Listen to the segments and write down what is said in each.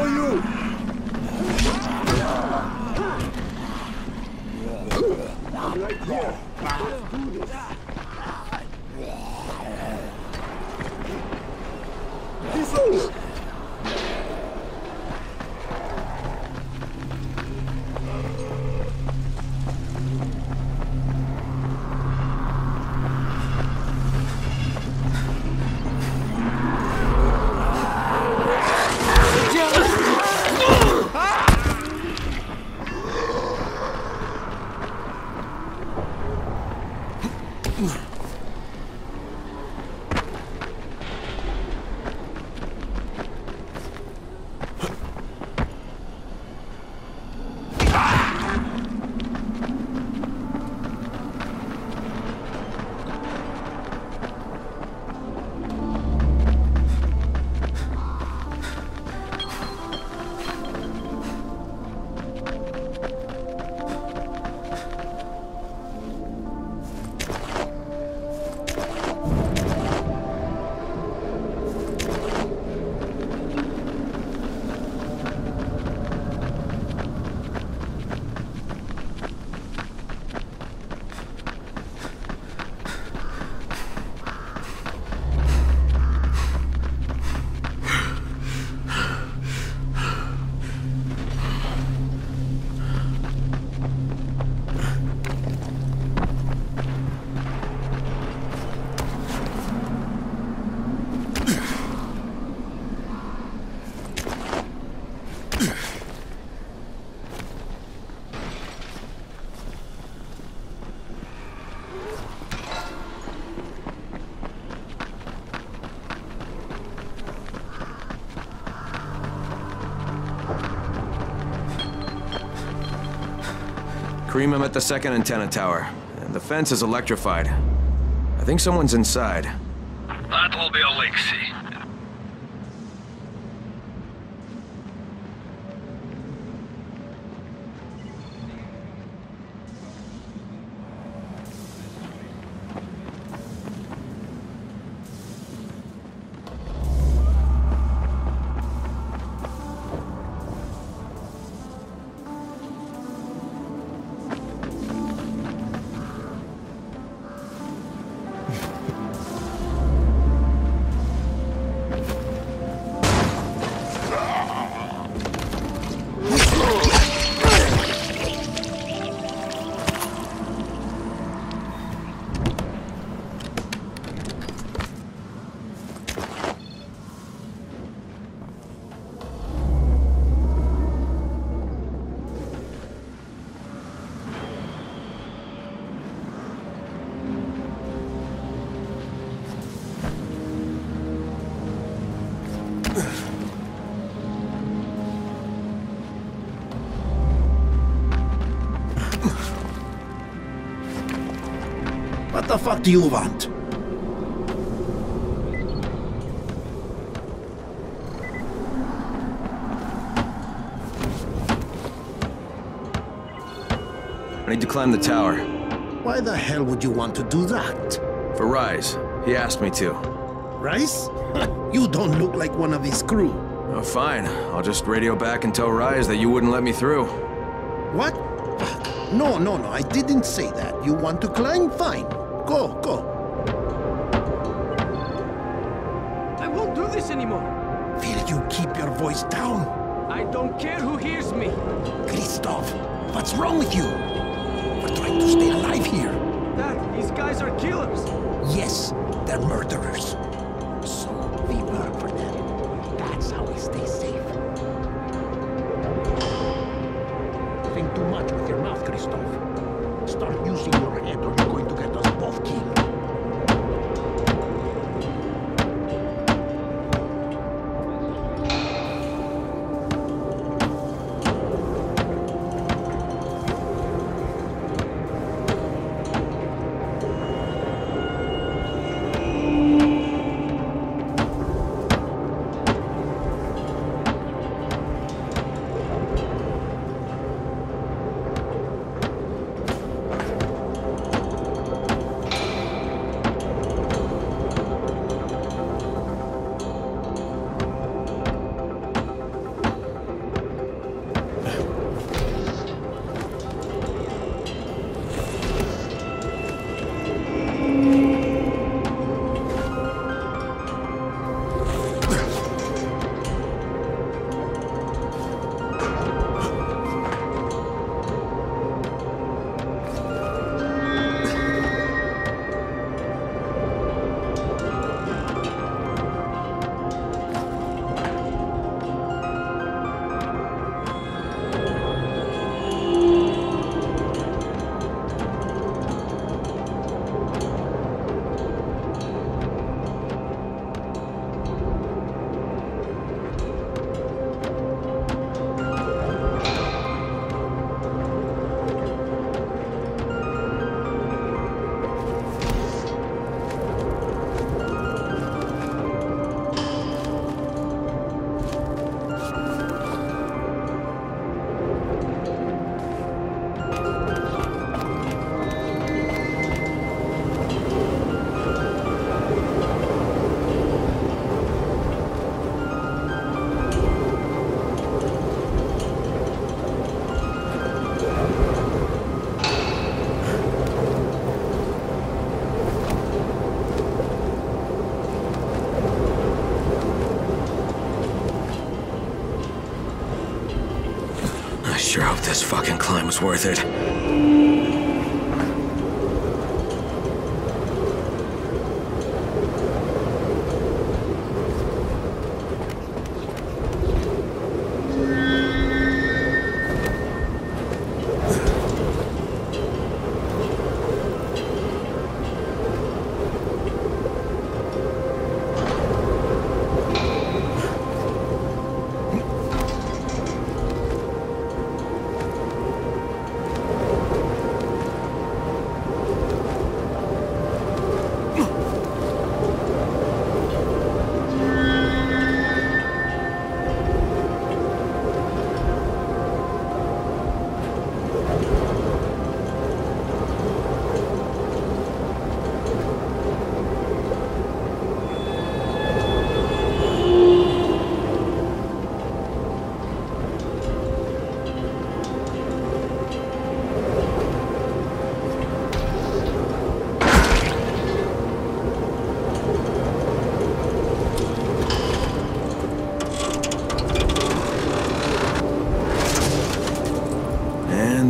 for you! I'm right here. Let's do this. Peace out! Kareem, I'm at the second antenna tower. And the fence is electrified. I think someone's inside. That will be a leak, see. What the fuck do you want? I need to climb the tower. Why the hell would you want to do that? For Rais. He asked me to. Rais? You don't look like one of his crew. Oh, fine. I'll just radio back and tell Rais that you wouldn't let me through. What? No, I didn't say that. You want to climb? Fine. Go. I won't do this anymore. Will you keep your voice down? I don't care who hears me. Christoph, what's wrong with you? We're trying to stay alive here. Dad, these guys are killers. Yes, they're murderers. So we work for them. That's how we stay safe. Think too much with your mouth, Christoph. Start using your head or you're going to get us both killed. Sure hope this fucking climb was worth it.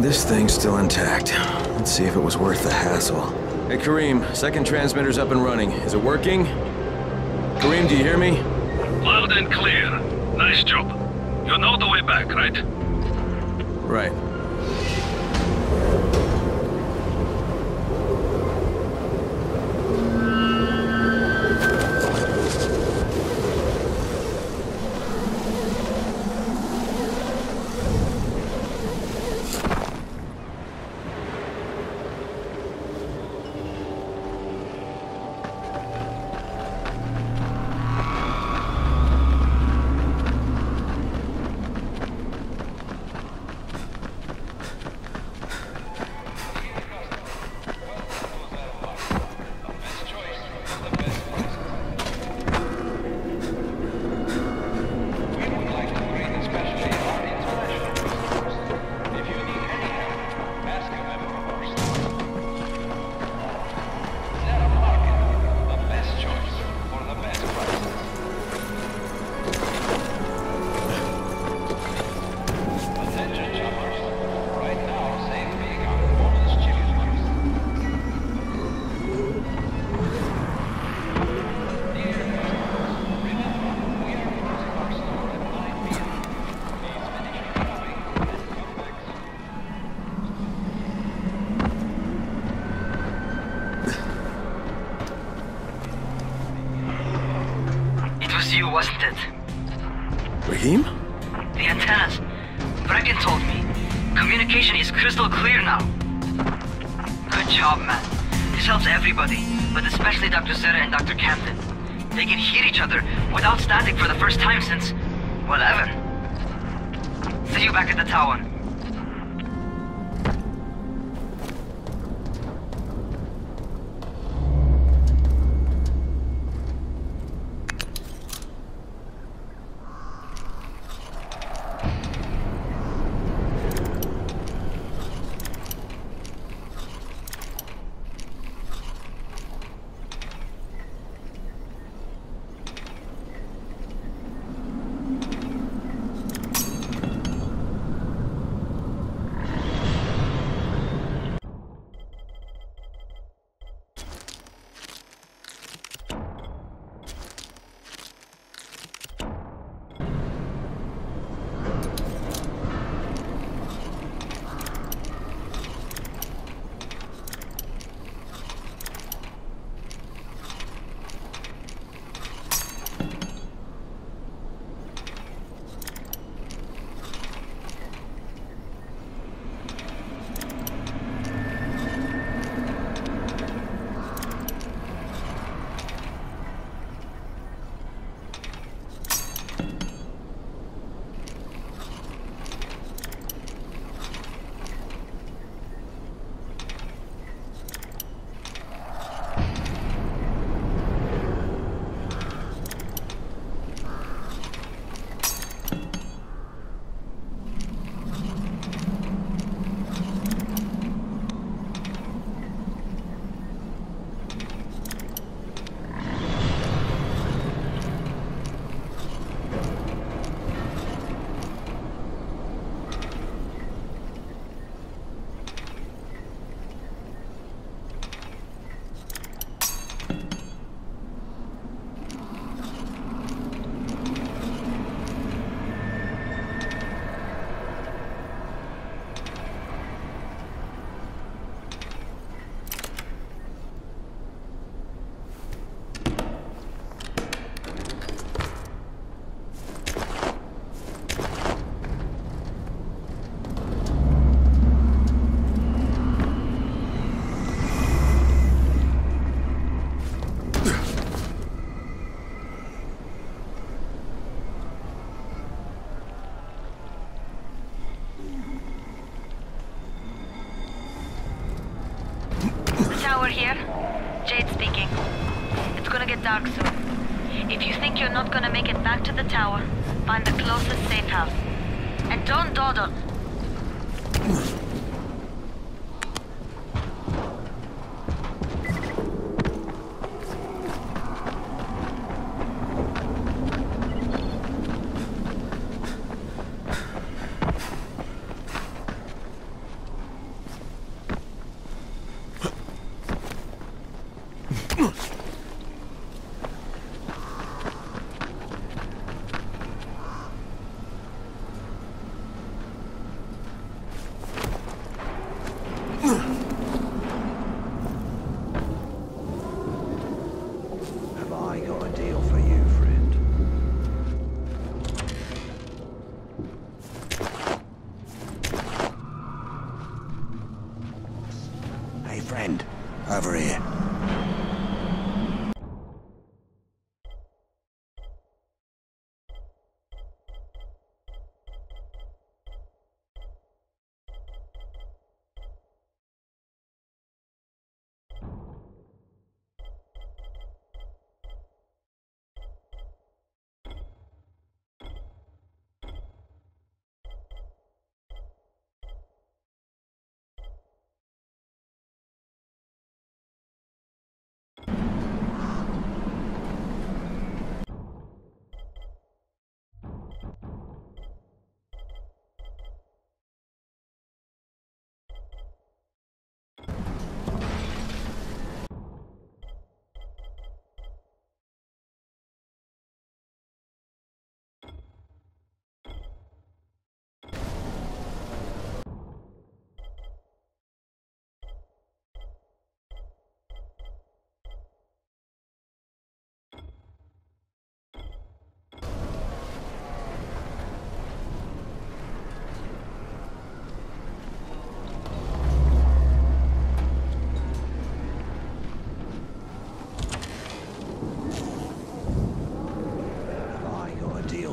This thing's still intact. Let's see if it was worth the hassle. Hey Kareem, second transmitter's up and running. Is it working? Kareem, do you hear me? Loud and clear. Nice job. You know the way back, right? Right. Wasn't it? Raheem? The antennas. Brecken told me. Communication is crystal clear now. Good job, man. This helps everybody, but especially Dr. Zere and Dr. Camden. They can hear each other without static for the first time since... well, ever. See you back at the tower. Jade speaking. It's gonna get dark soon. If you think you're not gonna make it back to the tower, find the closest safe house. And don't dawdle.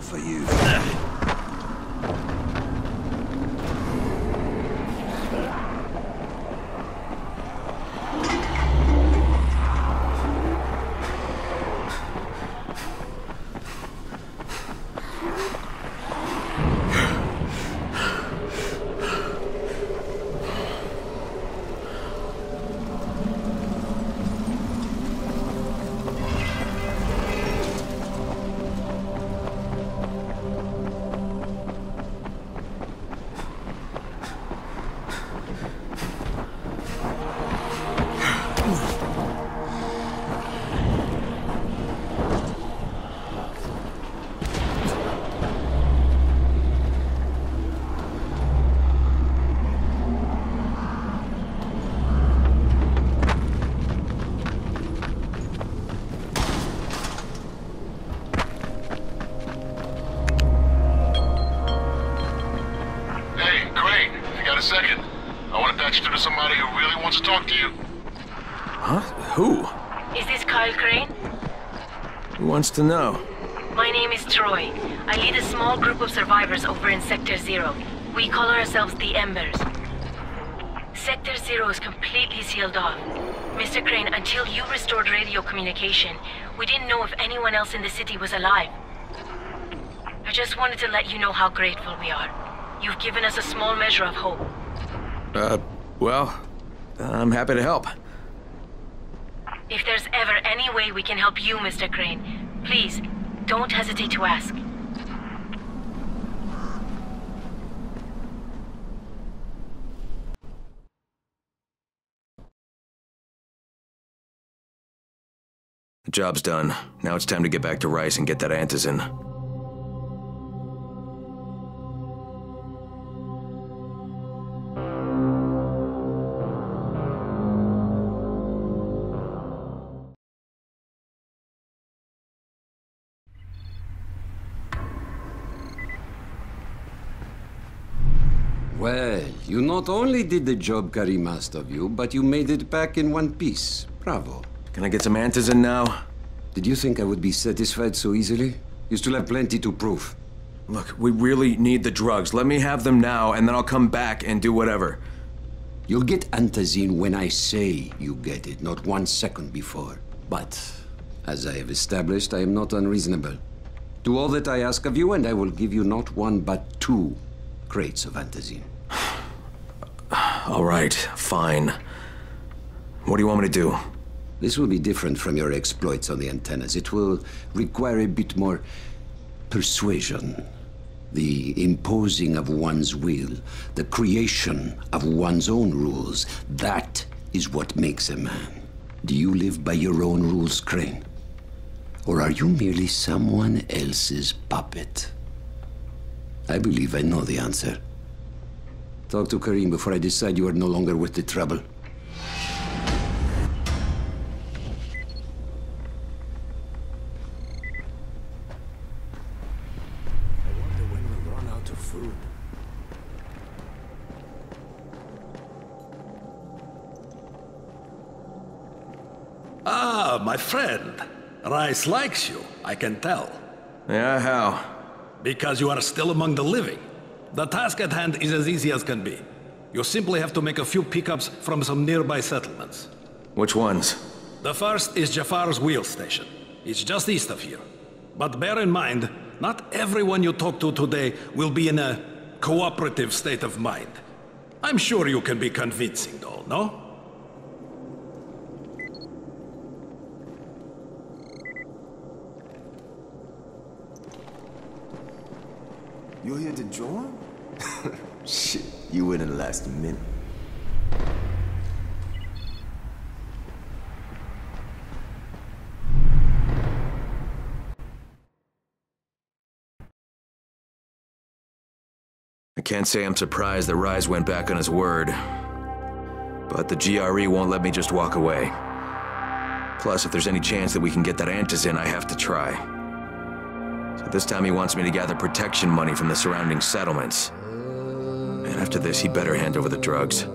For you. Wants to know. My name is Troy. I lead a small group of survivors over in Sector Zero. We call ourselves the Embers. Sector Zero is completely sealed off. Mr. Crane, until you restored radio communication, we didn't know if anyone else in the city was alive. I just wanted to let you know how grateful we are. You've given us a small measure of hope. Well, I'm happy to help. If there's ever any way we can help you, Mr. Crane, please, don't hesitate to ask. The job's done. Now it's time to get back to Rais and get that Antis in. Well, you not only did the job Kareem asked of you, but you made it back in one piece. Bravo. Can I get some answers in now? Did you think I would be satisfied so easily? You still have plenty to prove. Look, we really need the drugs. Let me have them now, and then I'll come back and do whatever. You'll get antazine when I say you get it, not 1 second before. But, as I have established, I am not unreasonable. Do all that I ask of you, and I will give you not one, but 2 crates of antazine. All right, fine. What do you want me to do? This will be different from your exploits on the antennas. It will require a bit more persuasion. The imposing of one's will, the creation of one's own rules, that is what makes a man. Do you live by your own rules, Crane? Or are you merely someone else's puppet? I believe I know the answer. Talk to Kareem before I decide you are no longer worth the trouble. My friend, Rais likes you, I can tell. Yeah, how? Because you are still among the living. The task at hand is as easy as can be. You simply have to make a few pickups from some nearby settlements. Which ones? The first is Jafar's wheel station. It's just east of here. But bear in mind, not everyone you talk to today will be in a cooperative state of mind. I'm sure you can be convincing though, no? You're here to join? Shit, you went in the last minute. I can't say I'm surprised that Rais went back on his word. But the GRE won't let me just walk away. Plus, if there's any chance that we can get that antizin, I have to try. So this time he wants me to gather protection money from the surrounding settlements. And after this, he'd better hand over the drugs.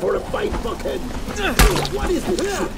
For a fight, fuckhead! What is this shit?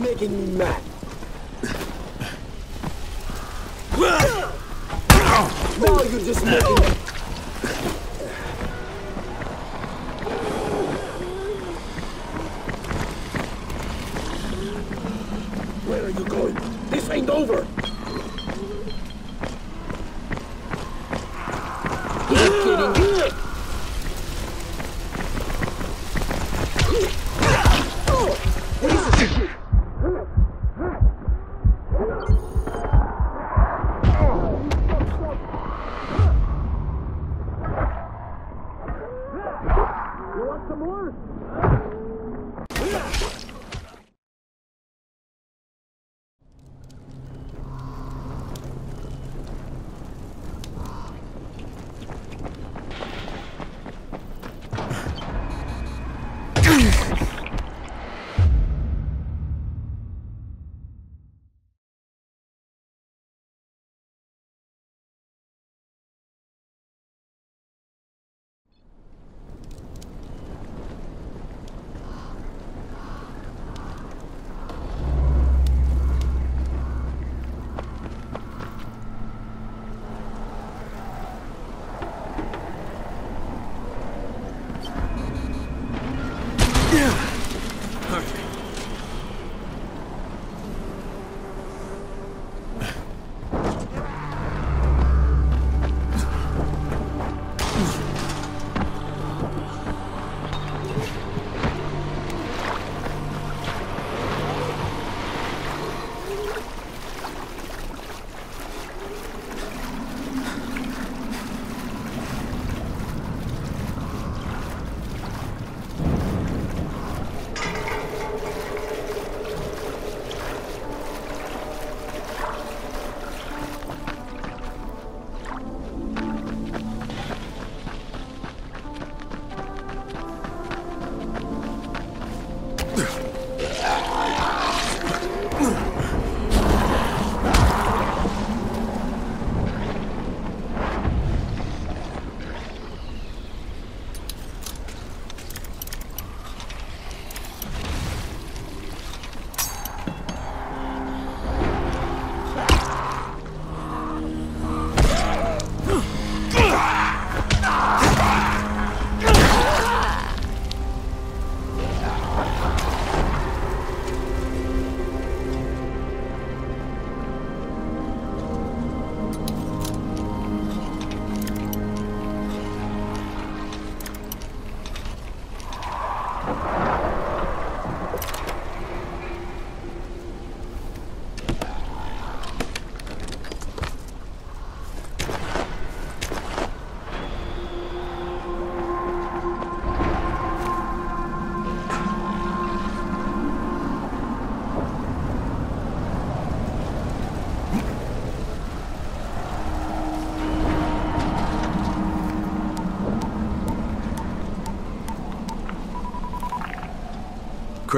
Making me mad. Now you're just making me... Where are you going? This ain't over! You're kidding me!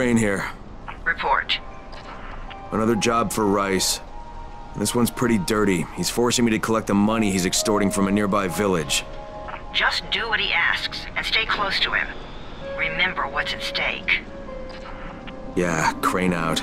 Crane here. Report. Another job for Rais. This one's pretty dirty. He's forcing me to collect the money he's extorting from a nearby village. Just do what he asks, and stay close to him. Remember what's at stake. Yeah, Crane out.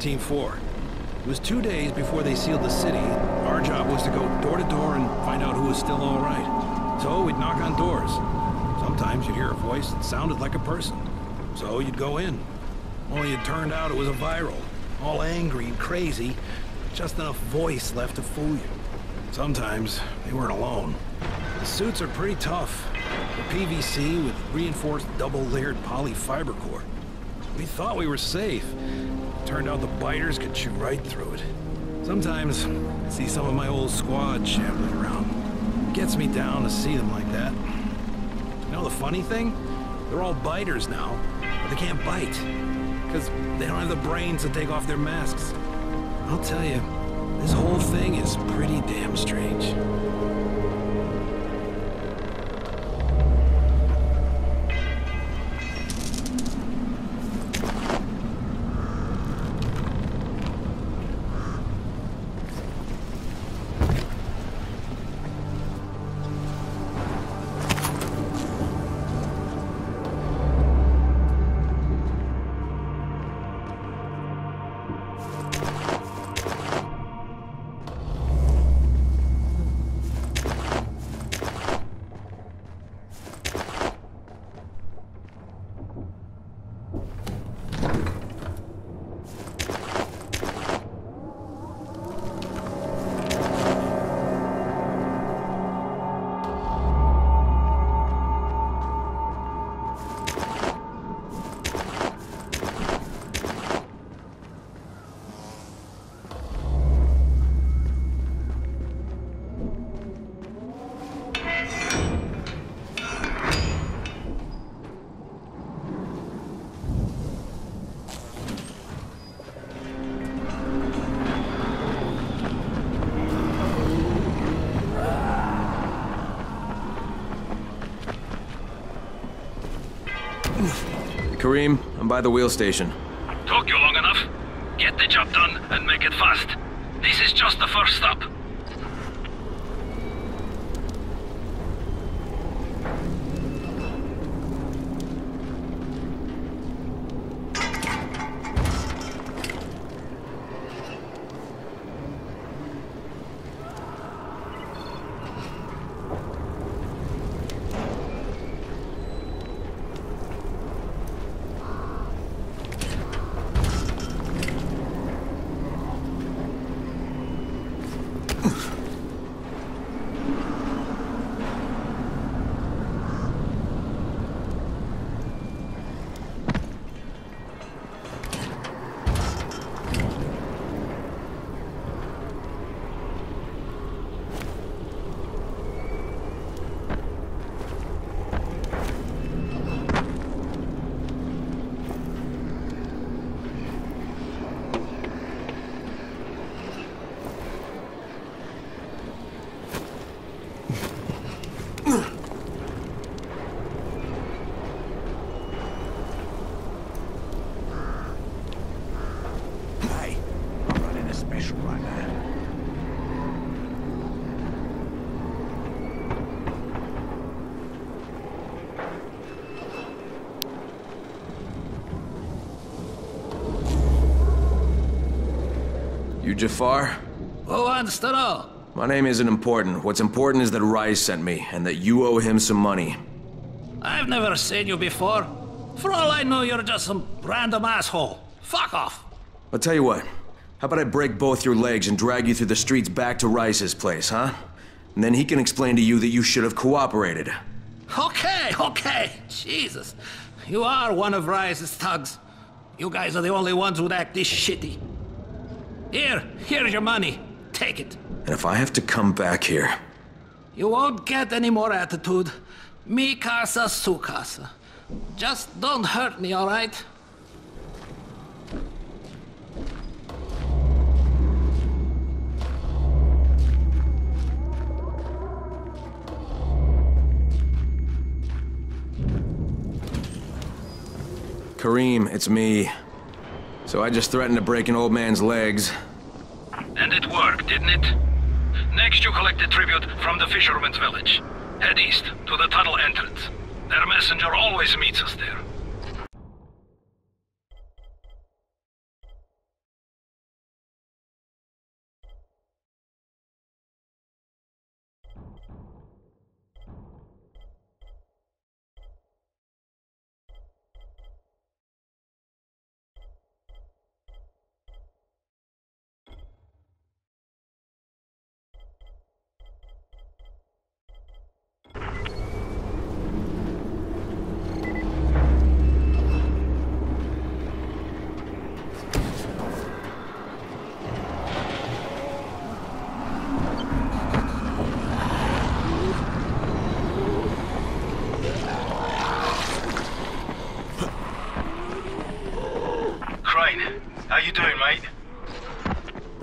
Team 4. It was 2 days before they sealed the city. Our job was to go door to door and find out who was still all right. So we'd knock on doors. Sometimes you'd hear a voice that sounded like a person. So you'd go in. Only it turned out it was a viral. All angry and crazy. Just enough voice left to fool you. Sometimes they weren't alone. The suits are pretty tough. The PVC with reinforced double-layered polyfiber core. We thought we were safe. Turned out the biters could shoot right through it. Sometimes I see some of my old squad shambling around. It gets me down to see them like that. You know the funny thing? They're all biters now, but they can't bite. Because they don't have the brains to take off their masks. I'll tell you, this whole thing is pretty damn strange. Kareem, I'm by the wheel station. Took you long enough. Get the job done and make it fast. This is just the first stop. Jafar? Who wants to know? My name isn't important. What's important is that Rais sent me, and that you owe him some money. I've never seen you before. For all I know, you're just some random asshole. Fuck off. I'll tell you what. How about I break both your legs and drag you through the streets back to Rice's place, huh? And then he can explain to you that you should have cooperated. Okay, okay. Jesus. You are one of Rice's thugs. You guys are the only ones who'd act this shitty. Here's your money. Take it. And if I have to come back here... You won't get any more attitude. Mi casa, su casa. Just don't hurt me, all right? Kareem, it's me. So I just threatened to break an old man's legs. And it worked, didn't it? Next you collect the tribute from the fisherman's village. Head east, to the tunnel entrance. Their messenger always meets us there.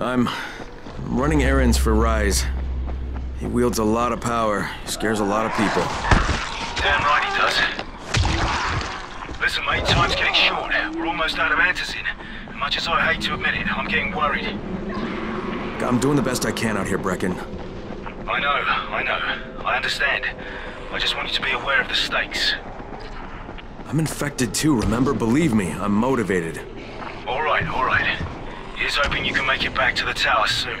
I'm running errands for Rais. He wields a lot of power, scares a lot of people. Damn right he does. Listen, mate, time's getting short. We're almost out of answers in. Much as I hate to admit it, I'm getting worried. I'm doing the best I can out here, Brecken. I know. I understand. I just want you to be aware of the stakes. I'm infected too, remember? Believe me, I'm motivated. All right. Here's hoping you can make it back to the tower soon.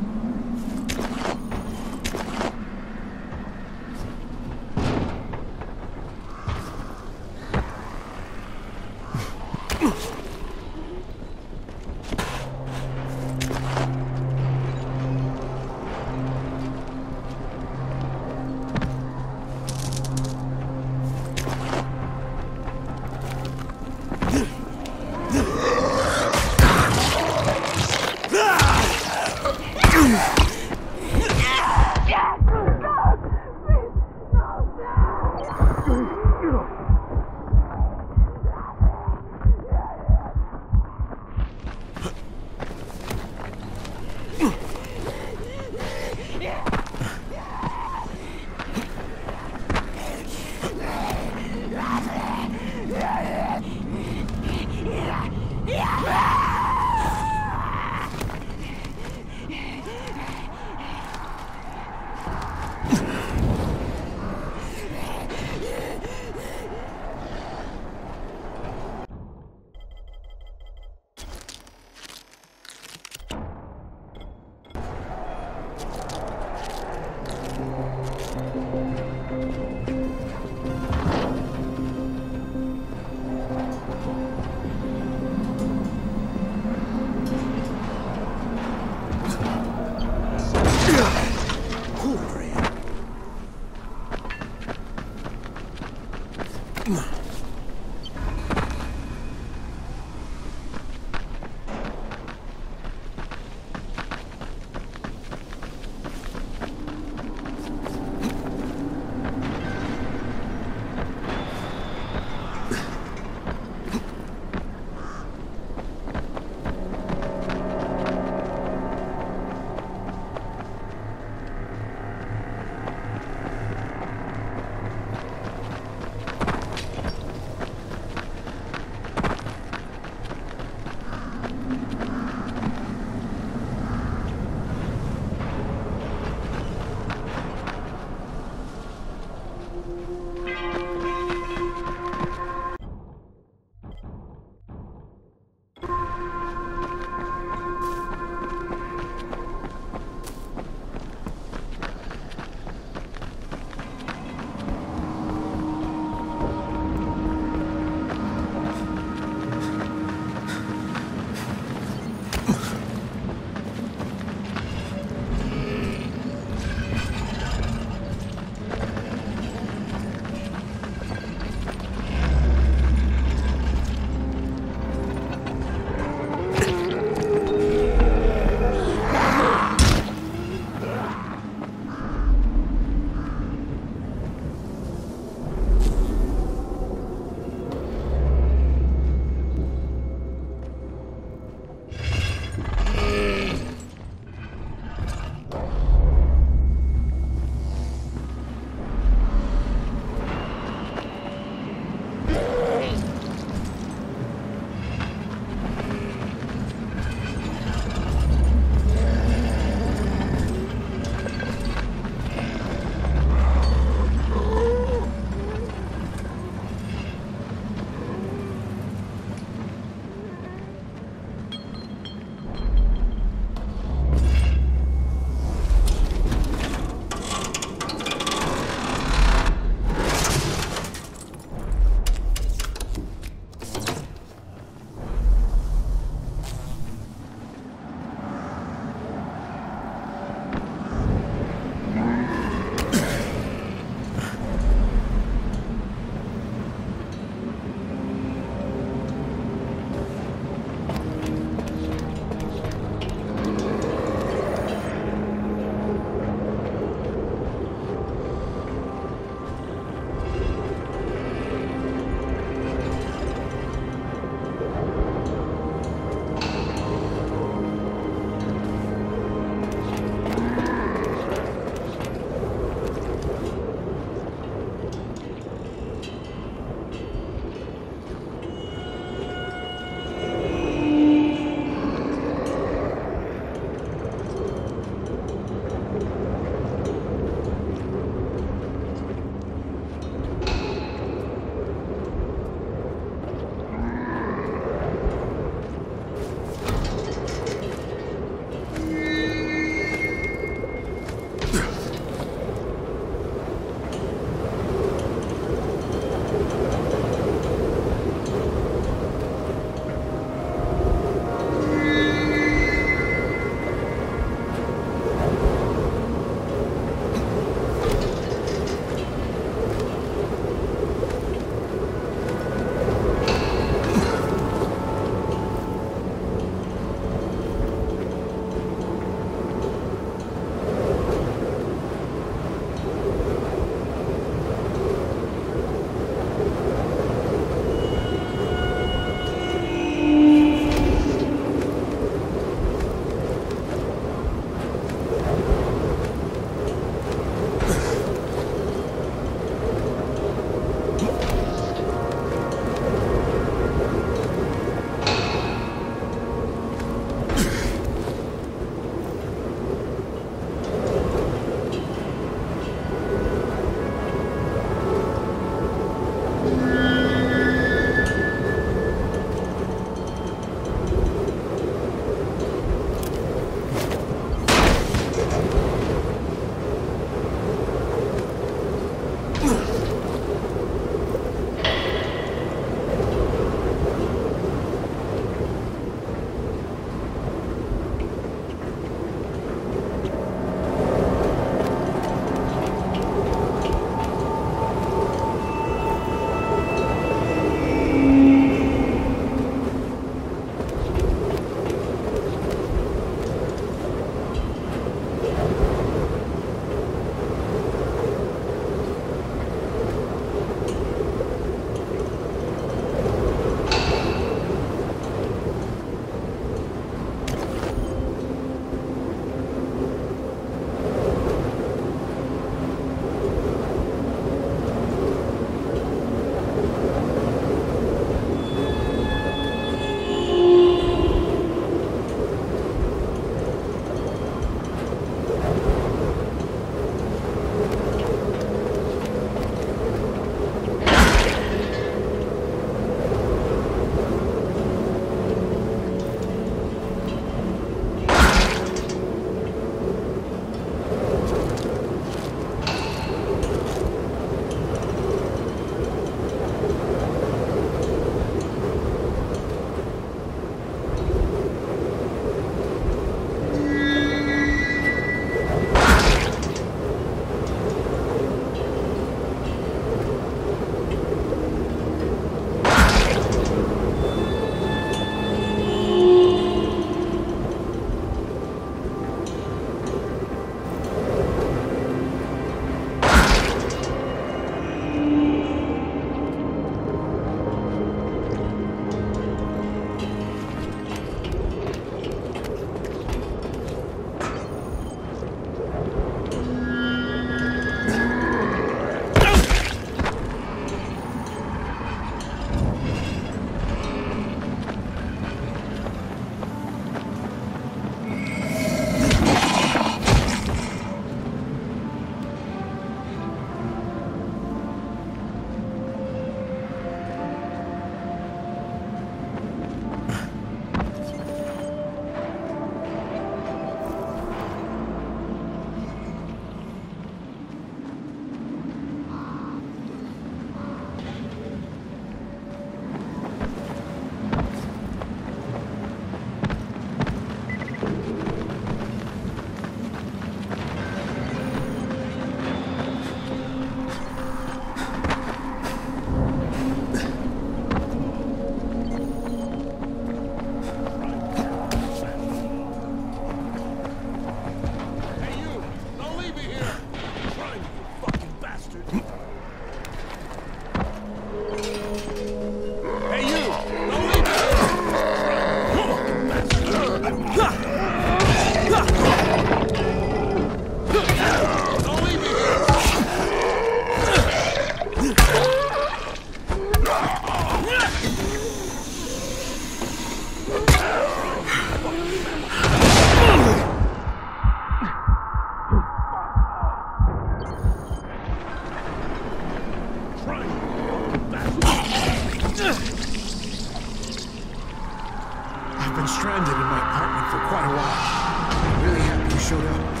been stranded in my apartment for quite a while. I'm really happy you showed up.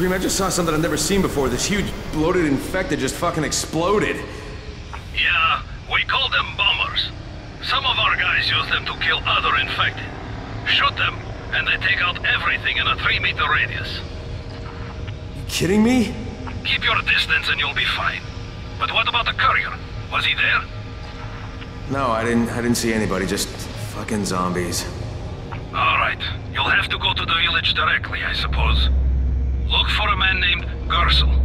Kareem, I just saw something I've never seen before. This huge, bloated infected just fucking exploded. Yeah, we call them bombers. Some of our guys use them to kill other infected. Shoot them, and they take out everything in a 3-meter radius. You kidding me? Keep your distance and you'll be fine. But what about the courier? Was he there? No, I didn't see anybody, just fucking zombies. Alright, you'll have to go to the village directly, I suppose. Look for a man named Garcel.